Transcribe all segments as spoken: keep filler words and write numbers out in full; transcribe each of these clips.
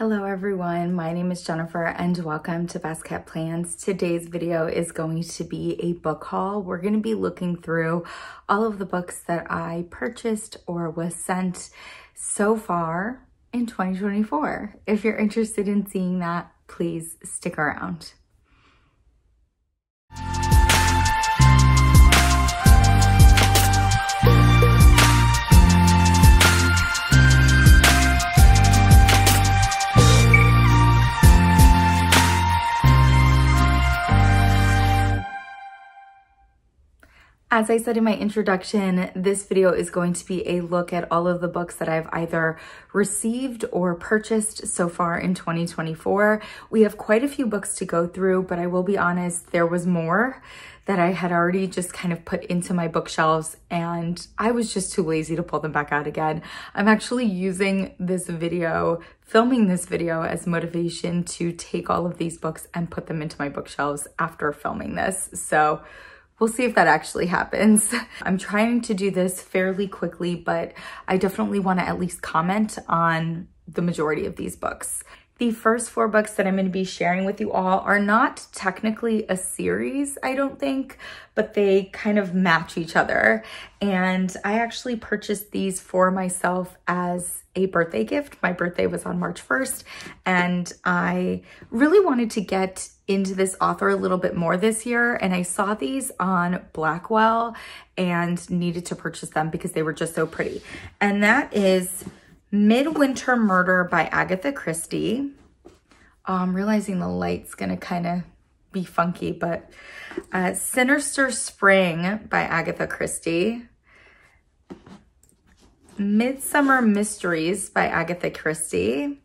Hello everyone, my name is Jennifer and welcome to Best Kept Plans. Today's video is going to be a book haul. We're going to be looking through all of the books that I purchased or was sent so far in twenty twenty-four. If you're interested in seeing that, please stick around. As I said in my introduction, this video is going to be a look at all of the books that I've either received or purchased so far in twenty twenty-four. We have quite a few books to go through, but I will be honest, there was more that I had already just kind of put into my bookshelves and I was just too lazy to pull them back out again. I'm actually using this video, filming this video as motivation to take all of these books and put them into my bookshelves after filming this. So we'll see if that actually happens. I'm trying to do this fairly quickly, but I definitely want to at least comment on the majority of these books. The first four books that I'm going to be sharing with you all are not technically a series, I don't think, but they kind of match each other. And I actually purchased these for myself as a birthday gift. My birthday was on March first, and I really wanted to get into this author a little bit more this year, and I saw these on Blackwell and needed to purchase them because they were just so pretty. And that is Midwinter Murder by Agatha Christie. I'm realizing the light's gonna kind of be funky, but uh, Sinister Spring by Agatha Christie, Midsummer Mysteries by Agatha Christie,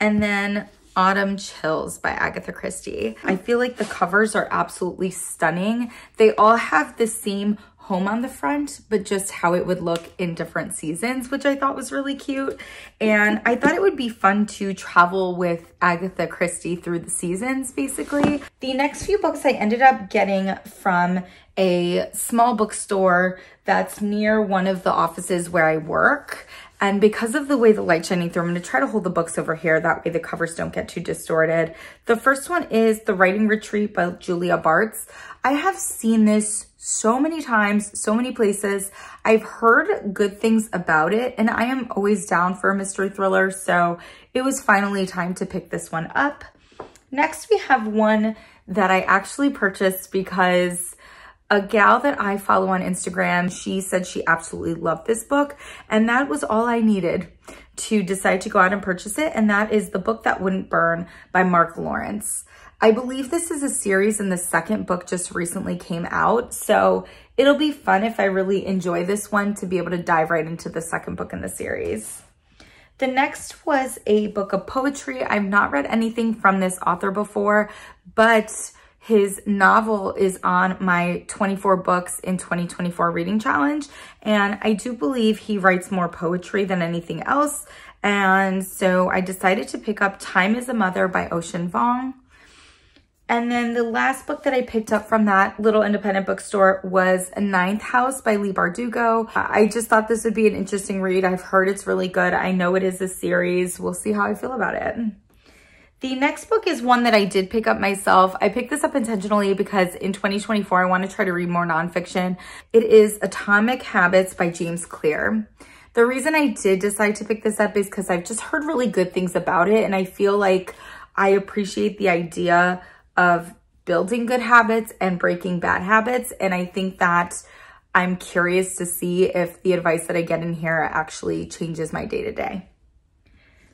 and then Autumn Chills by Agatha Christie. I feel like the covers are absolutely stunning. They all have the same home on the front, but just how it would look in different seasons, which I thought was really cute. And I thought it would be fun to travel with Agatha Christie through the seasons, basically. The next few books I ended up getting from a small bookstore that's near one of the offices where I work. And because of the way the light's shining through, I'm going to try to hold the books over here. That way the covers don't get too distorted. The first one is The Writing Retreat by Julia Bartz. I have seen this so many times, so many places. I've heard good things about it, and I am always down for a mystery thriller. So it was finally time to pick this one up. Next, we have one that I actually purchased because a gal that I follow on Instagram, she said she absolutely loved this book, and that was all I needed to decide to go out and purchase it, and that is The Book That Wouldn't Burn by Mark Lawrence. I believe this is a series, and the second book just recently came out, so it'll be fun if I really enjoy this one to be able to dive right into the second book in the series. The next was a book of poetry. I've not read anything from this author before, but his novel is on my twenty-four books in twenty twenty-four reading challenge, and I do believe he writes more poetry than anything else, and so I decided to pick up Time is a Mother by Ocean Vuong. And then the last book that I picked up from that little independent bookstore was Ninth House by Leigh Bardugo. I just thought this would be an interesting read. I've heard it's really good. I know it is a series. We'll see how I feel about it. The next book is one that I did pick up myself. I picked this up intentionally because in twenty twenty-four, I want to try to read more nonfiction. It is Atomic Habits by James Clear. The reason I did decide to pick this up is because I've just heard really good things about it, and I feel like I appreciate the idea of building good habits and breaking bad habits, and I think that I'm curious to see if the advice that I get in here actually changes my day-to-day.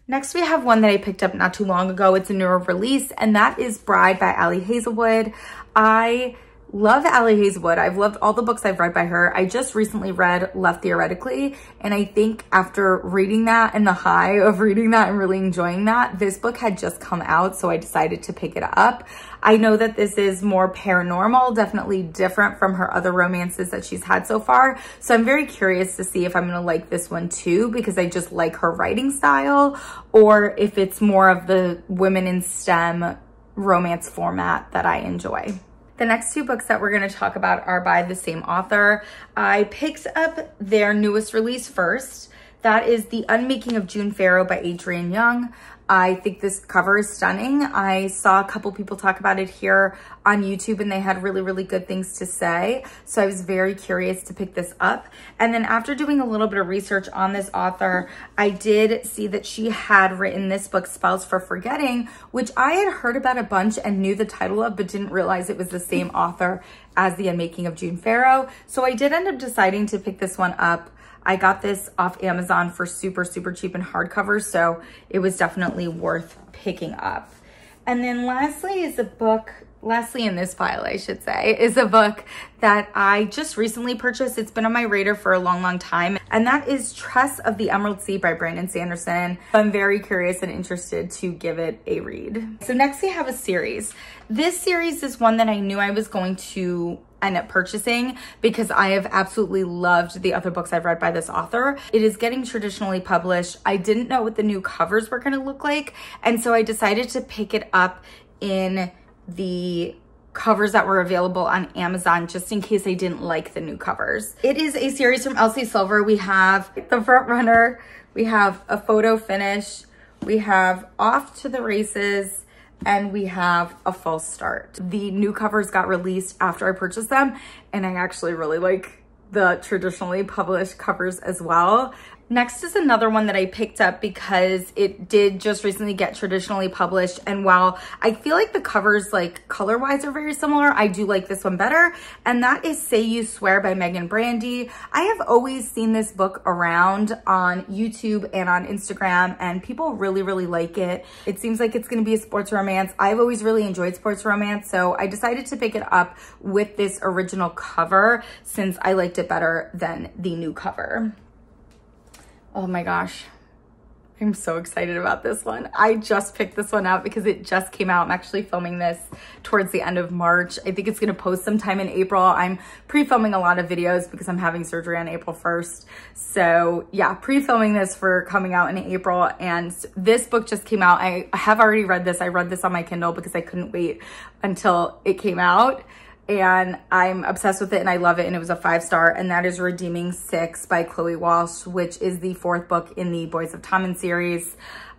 Next, we have one that I picked up not too long ago. It's a newer release, and that is Bride by Ali Hazelwood. I love Ali Hazelwood. I've loved all the books I've read by her. I just recently read Left Theoretically, and I think after reading that and the high of reading that and really enjoying that, this book had just come out, so I decided to pick it up. I know that this is more paranormal, definitely different from her other romances that she's had so far, so I'm very curious to see if I'm going to like this one too, because I just like her writing style, or if it's more of the women in STEM romance format that I enjoy. The next two books that we're going to talk about are by the same author. I picked up their newest release first. That is The Unmaking of June Farrow by Adrienne Young. I think this cover is stunning. I saw a couple people talk about it here on YouTube and they had really, really good things to say. So I was very curious to pick this up. And then after doing a little bit of research on this author, I did see that she had written this book, Spells for Forgetting, which I had heard about a bunch and knew the title of, but didn't realize it was the same author as The Unmaking of June Farrow. So I did end up deciding to pick this one up. I got this off Amazon for super, super cheap and hardcover, so it was definitely worth picking up. And then lastly is a book, lastly in this pile, I should say, is a book that I just recently purchased. It's been on my radar for a long, long time. And that is Tress of the Emerald Sea by Brandon Sanderson. I'm very curious and interested to give it a read. So next we have a series. This series is one that I knew I was going to end up purchasing because I have absolutely loved the other books I've read by this author. It is getting traditionally published. I didn't know what the new covers were going to look like, and so I decided to pick it up in the covers that were available on Amazon just in case I didn't like the new covers. It is a series from Elsie Silver. We have The Front Runner, we have A Photo Finish, we have Off to the Races, and we have A False Start. The new covers got released after I purchased them, and I actually really like the traditionally published covers as well. Next is another one that I picked up because it did just recently get traditionally published, and while I feel like the covers, like color-wise, are very similar, I do like this one better, and that is Say You Swear by Megan Brandy. I have always seen this book around on YouTube and on Instagram, and people really, really like it. It seems like it's going to be a sports romance. I've always really enjoyed sports romance, so I decided to pick it up with this original cover since I liked it better than the new cover. Oh my gosh, I'm so excited about this one. I just picked this one out because it just came out. I'm actually filming this towards the end of March. I think it's gonna post sometime in April. I'm pre-filming a lot of videos because I'm having surgery on April first. So yeah, pre-filming this for coming out in April. And this book just came out. I have already read this. I read this on my Kindle because I couldn't wait until it came out. And I'm obsessed with it and I love it, and it was a five star, and that is Redeeming Six by Chloe Walsh, which is the fourth book in the Boys of Tommen series.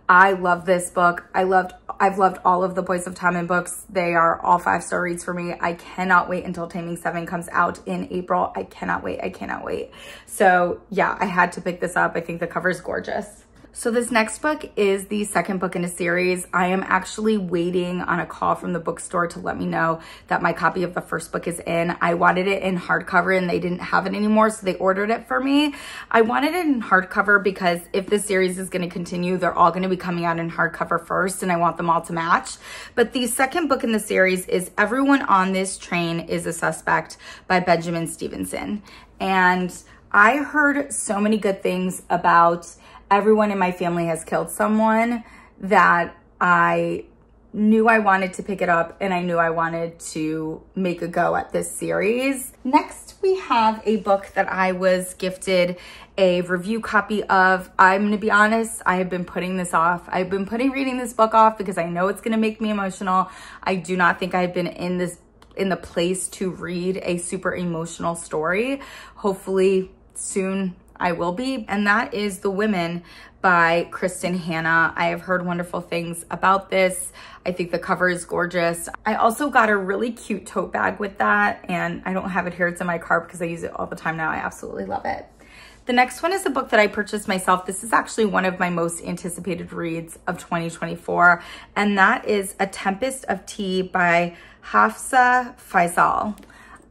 I love this book. I loved, I've loved all of the Boys of Tommen books. They are all five star reads for me. I cannot wait until Taming Seven comes out in April. I cannot wait, I cannot wait. So yeah, I had to pick this up. I think the cover is gorgeous. So this next book is the second book in a series. I am actually waiting on a call from the bookstore to let me know that my copy of the first book is in. I wanted it in hardcover and they didn't have it anymore, so they ordered it for me. I wanted it in hardcover because if this series is gonna continue, they're all gonna be coming out in hardcover first and I want them all to match. But the second book in the series is Everyone on This Train is a Suspect by Benjamin Stevenson. And I heard so many good things about Everyone in My Family Has Killed Someone that I knew I wanted to pick it up, and I knew I wanted to make a go at this series. Next, we have a book that I was gifted a review copy of. I'm gonna be honest, I have been putting this off. I've been putting reading this book off because I know it's gonna make me emotional. I do not think I've been in this in the place to read a super emotional story. Hopefully soon I will be, and that is The Women by Kristen Hannah. I have heard wonderful things about this. I think the cover is gorgeous. I also got a really cute tote bag with that, and I don't have it here, it's in my car because I use it all the time now. I absolutely love it. The next one is a book that I purchased myself. This is actually one of my most anticipated reads of twenty twenty-four, and that is A Tempest of Tea by Hafsa Faisal.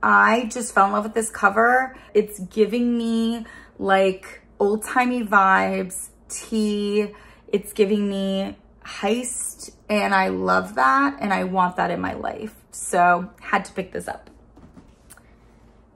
I just fell in love with this cover. It's giving me like old-timey vibes, tea. It's giving me heist, and I love that, and I want that in my life. So had to pick this up.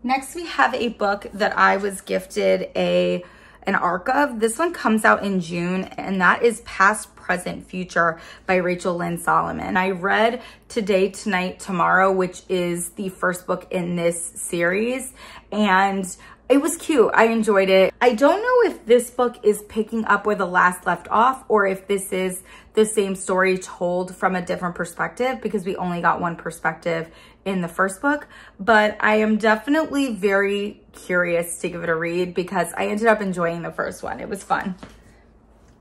Next, we have a book that I was gifted a an arc of. This one comes out in June, and that is Past, Present, Future by Rachel Lynn Solomon. I read Today, Tonight, Tomorrow, which is the first book in this series, and It was cute. I enjoyed it. I don't know if this book is picking up where the last left off or if this is the same story told from a different perspective, because we only got one perspective in the first book, but I am definitely very curious to give it a read because I ended up enjoying the first one. It was fun.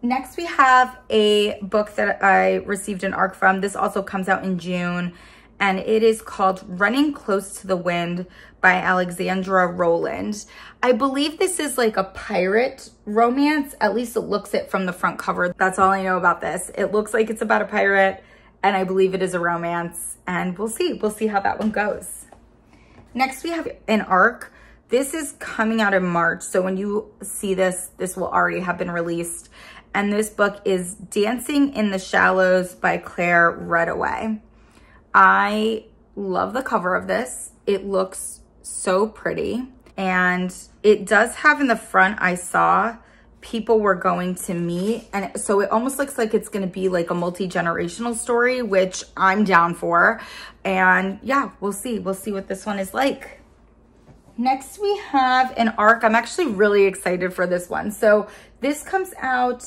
Next, we have a book that I received an A R C from. This also comes out in June, and it is called Running Close to the Wind by Alexandra Rowland. I believe this is like a pirate romance. At least it looks it from the front cover. That's all I know about this. It looks like it's about a pirate, and I believe it is a romance, and we'll see. We'll see how that one goes. Next, we have an A R C. This is coming out in March, so when you see this, this will already have been released. And this book is Dancing in the Shallows by Claire Redaway. I love the cover of this. It looks so pretty. And it does have in the front, I saw people were going to meet. And so it almost looks like it's going to be like a multi-generational story, which I'm down for. And yeah, we'll see. We'll see what this one is like. Next, we have an A R C. I'm actually really excited for this one. So this comes out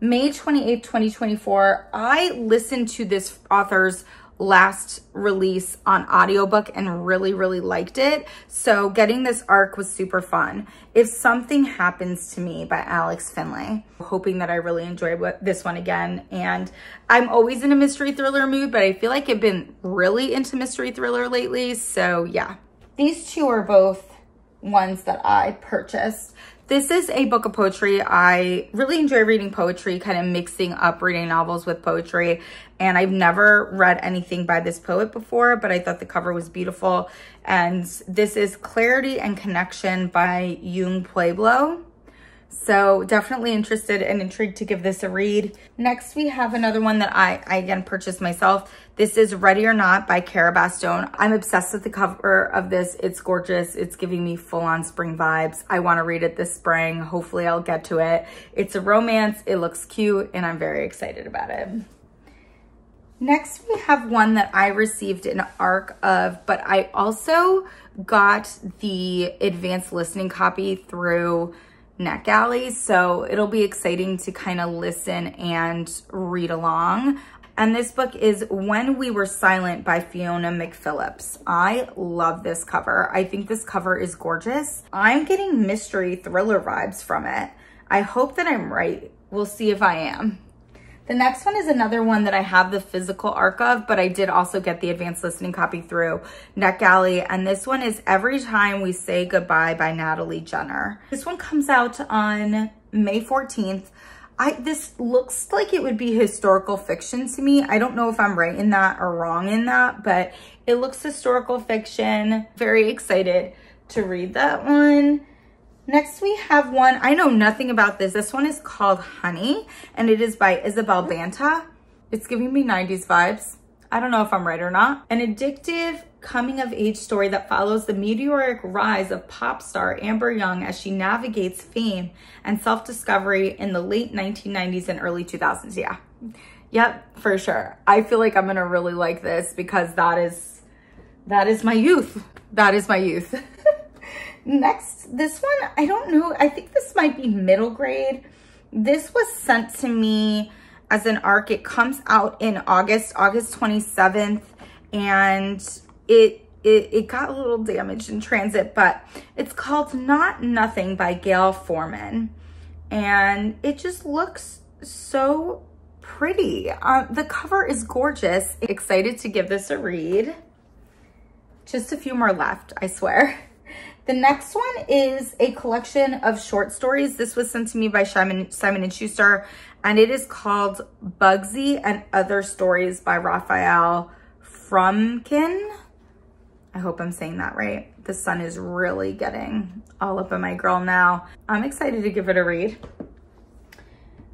May twenty-eighth, twenty twenty-four. I listened to this author's last release on audiobook and really, really liked it. So getting this A R C was super fun. If Something Happens to Me by Alex Finlay. Hoping that I really enjoy this one again. And I'm always in a mystery thriller mood, but I feel like I've been really into mystery thriller lately. So yeah, these two are both ones that I purchased. This is a book of poetry. I really enjoy reading poetry, kind of mixing up reading novels with poetry. And I've never read anything by this poet before, but I thought the cover was beautiful. And this is Clarity and Connection by Yung Pueblo. So definitely interested and intrigued to give this a read. Next, we have another one that I, I again purchased myself. This is Ready or Not by Cara Bastone. I'm obsessed with the cover of this. It's gorgeous. It's giving me full-on spring vibes. I want to read it this spring. Hopefully I'll get to it. It's a romance. It looks cute, and I'm very excited about it. Next, we have one that I received an A R C of, but I also got the advanced listening copy through NetGalley, so it'll be exciting to kind of listen and read along. And this book is When We Were Silent by Fiona McPhillips. I love this cover. I think this cover is gorgeous. I'm getting mystery thriller vibes from it. I hope that I'm right. We'll see if I am. The next one is another one that I have the physical A R C of, but I did also get the advanced listening copy through NetGalley. And this one is Every Time We Say Goodbye by Natalie Jenner. This one comes out on May fourteenth. I, this looks like it would be historical fiction to me. I don't know if I'm right in that or wrong in that, but it looks historical fiction. Very excited to read that one. Next, we have one. I know nothing about this. This one is called Honey, and it is by Isabel Banta. It's giving me nineties vibes. I don't know if I'm right or not. An addictive coming-of-age story that follows the meteoric rise of pop star Amber Young as she navigates fame and self-discovery in the late nineteen nineties and early two thousands. Yeah. Yep, for sure. I feel like I'm going to really like this because that is, that is my youth. That is my youth. Next, this one, I don't know. I think this might be middle grade. This was sent to me as an A R C. It comes out in August, August twenty-seventh, and it it, it got a little damaged in transit, but it's called Not Nothing by Gail Foreman, and it just looks so pretty. Uh, the cover is gorgeous. Excited to give this a read. Just a few more left, I swear. The next one is a collection of short stories. This was sent to me by Simon, Simon and Schuster, and it is called Bugsy and Other Stories by Raphael Fromkin. I hope I'm saying that right. The sun is really getting all up in my grill now. I'm excited to give it a read.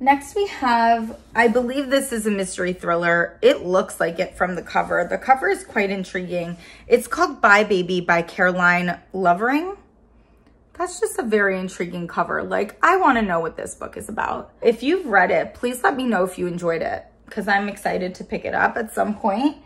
Next we have, I believe this is a mystery thriller. It looks like it from the cover. The cover is quite intriguing. It's called Bye Baby by Caroline Lovering. That's just a very intriguing cover. Like, I want to know what this book is about. If you've read it, please let me know if you enjoyed it, because I'm excited to pick it up at some point.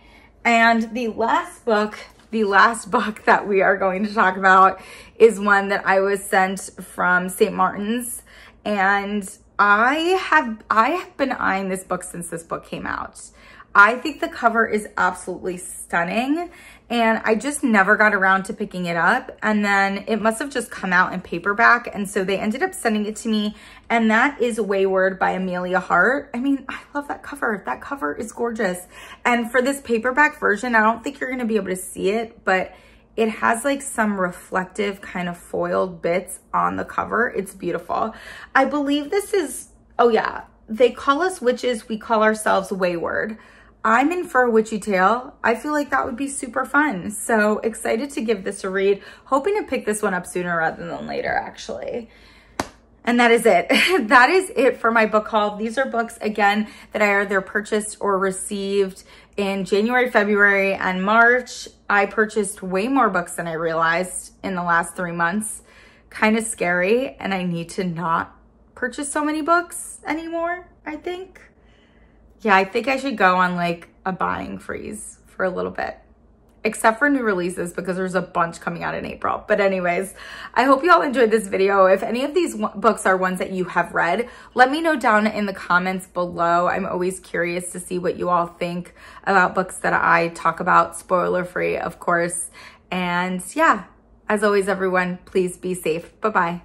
And the last book The last book that we are going to talk about is one that I was sent from Saint Martin's, and I have I have been eyeing this book since this book came out. I think the cover is absolutely stunning, and I just never got around to picking it up. And then it must have just come out in paperback, and so they ended up sending it to me, and that is Wayward by Amelia Hart. I mean, I love that cover. That cover is gorgeous. And for this paperback version, I don't think you're going to be able to see it, but it has like some reflective kind of foiled bits on the cover. It's beautiful. I believe this is, oh yeah, they call us witches, we call ourselves Wayward. I'm in for a witchy tale. I feel like that would be super fun. So excited to give this a read. Hoping to pick this one up sooner rather than later, actually. And that is it. That is it for my book haul. These are books, again, that I either purchased or received in January, February, and March. I purchased way more books than I realized in the last three months. Kind of scary, and I need to not purchase so many books anymore, I think. Yeah, I think I should go on like a buying freeze for a little bit, except for new releases because there's a bunch coming out in April. But anyways, I hope you all enjoyed this video. If any of these books are ones that you have read, let me know down in the comments below. I'm always curious to see what you all think about books that I talk about, spoiler free, of course. And yeah, as always, everyone, please be safe. Bye-bye.